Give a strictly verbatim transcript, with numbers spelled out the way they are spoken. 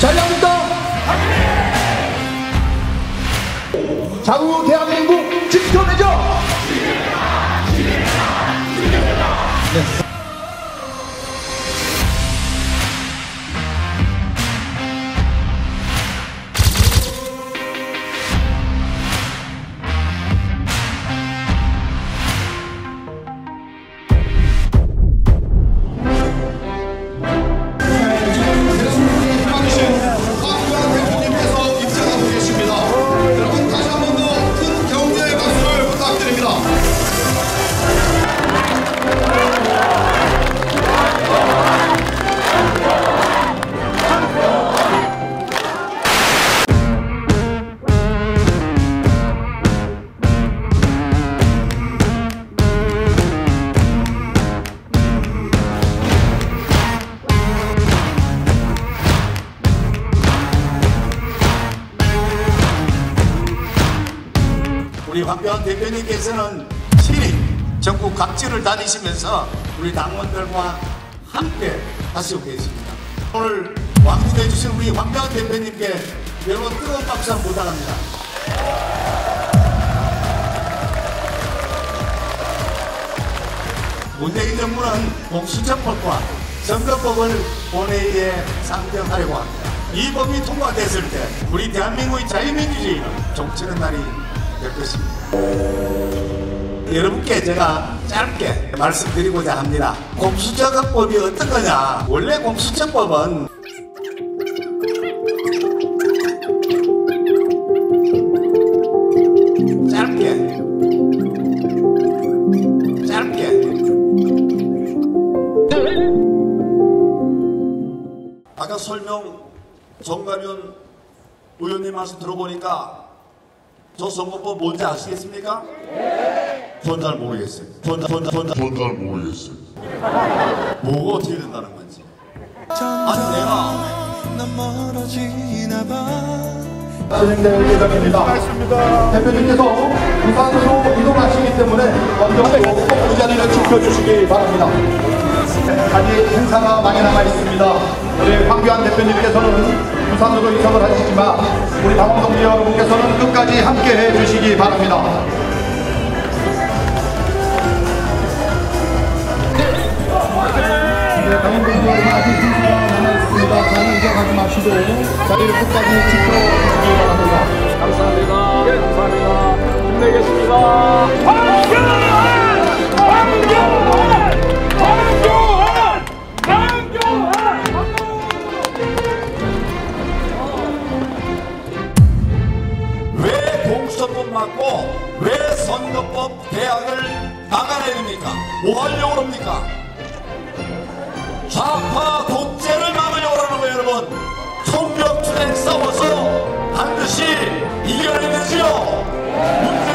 자유한국당 자유 대한민국 지켜내죠. 네. 우리 황교안 대표님께서는 실히 전국 각지를 다니시면서 우리 당원들과 함께 하시고 계십니다. 오늘 왕국해 주신 우리 황교안 대표님께 여러분 뜨거운 박수 한번 부탁합니다. 문재인 정부는 공수처법과 선거법을 본회의에 상정하려고 합니다. 이 법이 통과됐을 때 우리 대한민국의 자유민주주의는 종치는 날이 될 것입니다. 여러분께 제가 짧게 말씀드리고자 합니다. 공수처법이 어떤 거냐? 원래 공수처법은 짧게 짧게 아까 설명 정갑윤 의원님 말씀 들어보니까 저 선거법 뭔지 아시겠습니까? 예! 전 잘 모르겠어요. 전 잘 모르겠어요. 뭐가 어떻게 된다는 건지. 아니 내가 진행될 예정입니다. 맞습니다. 대표님께서 부산으로 이동하시기 때문에 먼저 꼭 의자를 지켜주시기 바랍니다. 아직 행사가 많이 남아있습니다. 우리 황교안 대표님께서는 부산으로 이동을 하시지만 우리 당원 동지 여러분께서는 끝까지 함께해 주시기 바랍니다. 네, 당원 동지 여러분 아직 순서가 남아있습니다. 자리 이동하지 마시고 자리를 끝까지 지켜주시기 바랍니다. 감사합니다. 네, 감사합니다. 힘내겠습니다. 황교안! 황교안! 황교안! 황교안! 공수처법 맞고 왜 선거법 개혁을 막아내립니까? 뭐 하려고 합니까? 좌파 독재를 막으려고 하는 거예요, 여러분. 총격투쟁 싸워서 반드시 이겨내야지요.